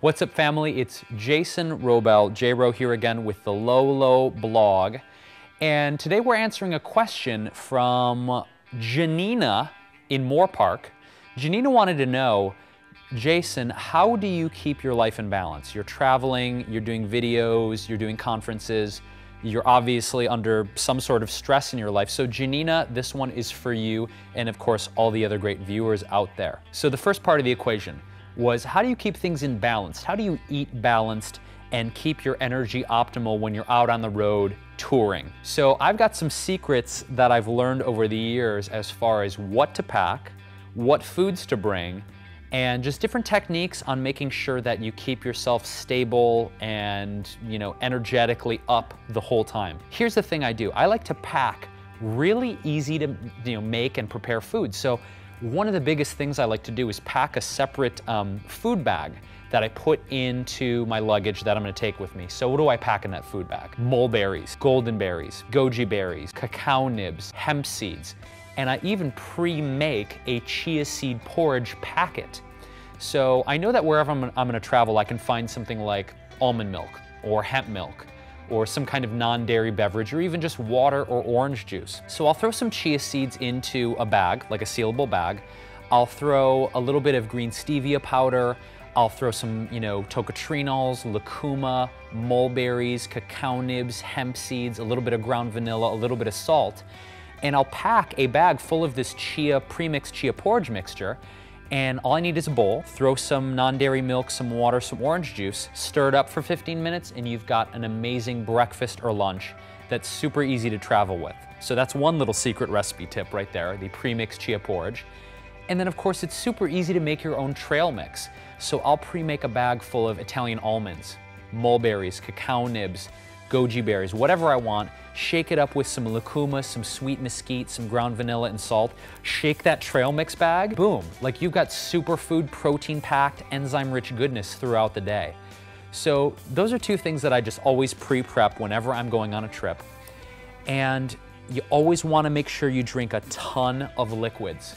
What's up, family? It's Jason Wrobel, J-Ro here again with the Lolo Blog. And today we're answering a question from Janina in Moorpark. Janina wanted to know, Jason, how do you keep your life in balance? You're traveling, you're doing videos, you're doing conferences, you're obviously under some sort of stress in your life. So Janina, this one is for you and of course all the other great viewers out there. So the first part of the equation was, how do you keep things in balance? How do you eat balanced and keep your energy optimal when you're out on the road touring? So I've got some secrets that I've learned over the years as far as what to pack, what foods to bring, and just different techniques on making sure that you keep yourself stable and, you know, energetically up the whole time. Here's the thing I do. I like to pack really easy to, you know, make and prepare food. So one of the biggest things I like to do is pack a separate food bag that I put into my luggage that I'm gonna take with me. So what do I pack in that food bag? Mulberries, golden berries, goji berries, cacao nibs, hemp seeds, and I even pre-make a chia seed porridge packet. So I know that wherever I'm gonna travel, I can find something like almond milk or hemp milk or some kind of non-dairy beverage, or even just water or orange juice. So I'll throw some chia seeds into a bag, like a sealable bag. I'll throw a little bit of green stevia powder. I'll throw some, you know, tocotrienols, lucuma, mulberries, cacao nibs, hemp seeds, a little bit of ground vanilla, a little bit of salt. And I'll pack a bag full of this chia, pre-mixed chia porridge mixture. And all I need is a bowl, throw some non-dairy milk, some water, some orange juice, stir it up for 15 minutes, and you've got an amazing breakfast or lunch that's super easy to travel with. So that's one little secret recipe tip right there, the pre-mixed chia porridge. And then of course, it's super easy to make your own trail mix. So I'll pre-make a bag full of Italian almonds, mulberries, cacao nibs, goji berries, whatever I want, shake it up with some lucuma, some sweet mesquite, some ground vanilla and salt, shake that trail mix bag, boom, like you've got superfood, protein-packed, enzyme-rich goodness throughout the day. So those are two things that I just always pre-prep whenever I'm going on a trip. And you always wanna make sure you drink a ton of liquids.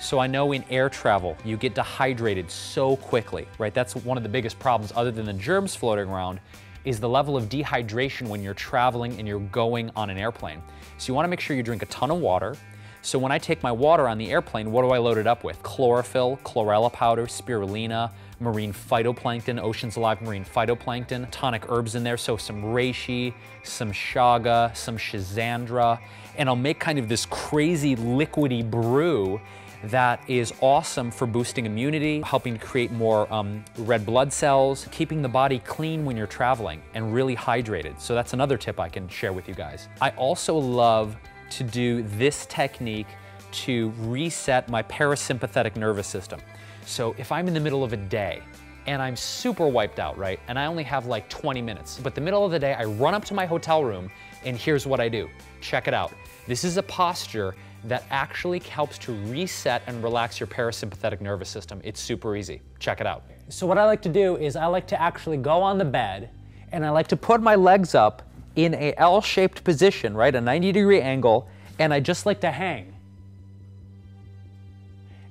So I know in air travel, you get dehydrated so quickly, right? That's one of the biggest problems other than the germs floating around, is the level of dehydration when you're traveling and you're going on an airplane. So you wanna make sure you drink a ton of water. So when I take my water on the airplane, what do I load it up with? Chlorophyll, chlorella powder, spirulina, marine phytoplankton, Ocean's Alive marine phytoplankton, tonic herbs in there, so some reishi, some shaga, some schizandra, and I'll make kind of this crazy liquidy brew that is awesome for boosting immunity, helping create more red blood cells, keeping the body clean when you're traveling and really hydrated. So that's another tip I can share with you guys. I also love to do this technique to reset my parasympathetic nervous system. So if I'm in the middle of a day and I'm super wiped out, right? And I only have like 20 minutes, but the middle of the day, I run up to my hotel room and here's what I do. Check it out. This is a posture that actually helps to reset and relax your parasympathetic nervous system. It's super easy. Check it out. So what I like to do is I like to actually go on the bed and I like to put my legs up in a L-shaped position, right? A 90-degree angle, and I just like to hang.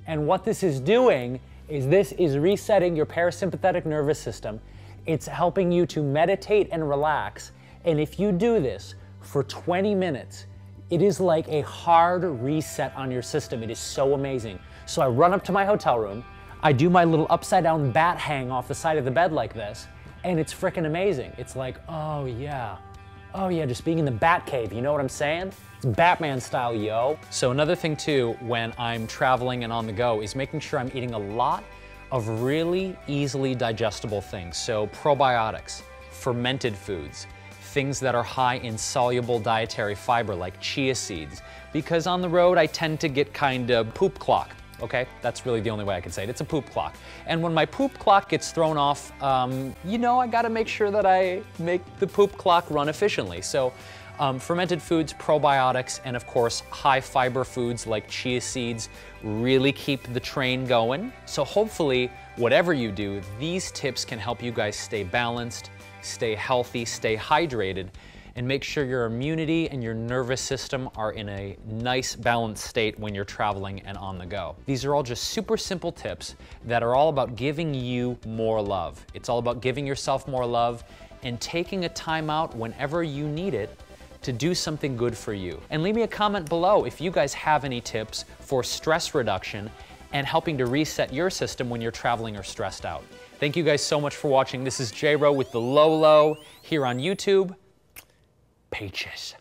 And what this is doing is this is resetting your parasympathetic nervous system. It's helping you to meditate and relax. And if you do this for 20 minutes, it is like a hard reset on your system. It is so amazing. So I run up to my hotel room, I do my little upside down bat hang off the side of the bed like this, and it's freaking amazing. It's like, oh yeah, just being in the bat cave, you know what I'm saying? It's Batman style, yo. So another thing too, when I'm traveling and on the go, is making sure I'm eating a lot of really easily digestible things. So probiotics, fermented foods, things that are high in soluble dietary fiber like chia seeds, because on the road I tend to get kind of poop clock, okay? That's really the only way I can say it, it's a poop clock. And when my poop clock gets thrown off, you know, I gotta make sure that I make the poop clock run efficiently. So fermented foods, probiotics, and of course high fiber foods like chia seeds really keep the train going. So hopefully, whatever you do, these tips can help you guys stay balanced, stay healthy, stay hydrated, and make sure your immunity and your nervous system are in a nice balanced state when you're traveling and on the go. These are all just super simple tips that are all about giving you more love. It's all about giving yourself more love and taking a time out whenever you need it to do something good for you. And leave me a comment below if you guys have any tips for stress reduction and helping to reset your system when you're traveling or stressed out. Thank you guys so much for watching. This is J-Ro with the Lolo here on YouTube. Peaches.